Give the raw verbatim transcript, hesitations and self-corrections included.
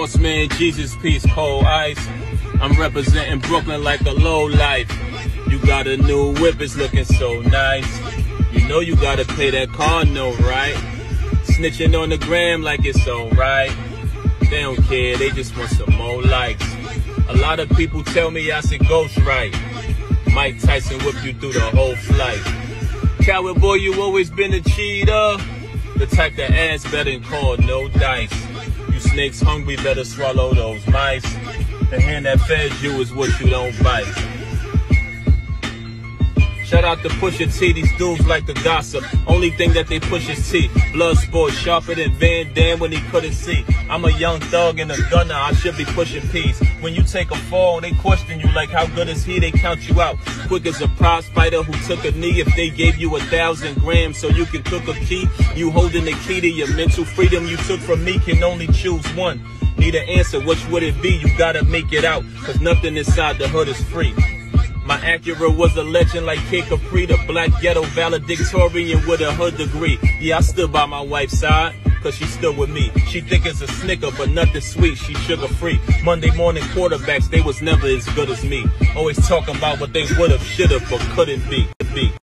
Horseman, Jesus, peace, cold ice. I'm representing Brooklyn like a low life. You got a new whip, it's looking so nice. You know you gotta pay that car note, right? Snitching on the gram like it's alright. They don't care, they just want some more likes. A lot of people tell me I should ghost right. Mike Tyson whipped you through the whole flight. Coward boy, you always been a cheater. The type that ass better than call no dice. You snakes hungry, better swallow those mice. The hand that fed you is what you don't bite. Shout out to Pusha T, these dudes like to gossip. Only thing that they push is T. Blood sport, sharper than Van Damme when he couldn't see. I'm a young thug and a gunner, I should be pushing P's. When you take a fall, they question you like how good is he, they count you out. Quick as a prize fighter who took a knee. If they gave you a thousand grams so you can cook a key, you holding the key to your mental freedom you took from me, can only choose one. Need an answer, which would it be? You gotta make it out, cause nothing inside the hood is free. My Acura was a legend like Kid Capri, the black ghetto valedictorian with a hood degree. Yeah, I stood by my wife's side, cause she stood with me. She thick as a Snicker, but nothing sweet, she sugar free. Monday morning quarterbacks, they was never as good as me. Always talking about what they would've, should've, but couldn't be.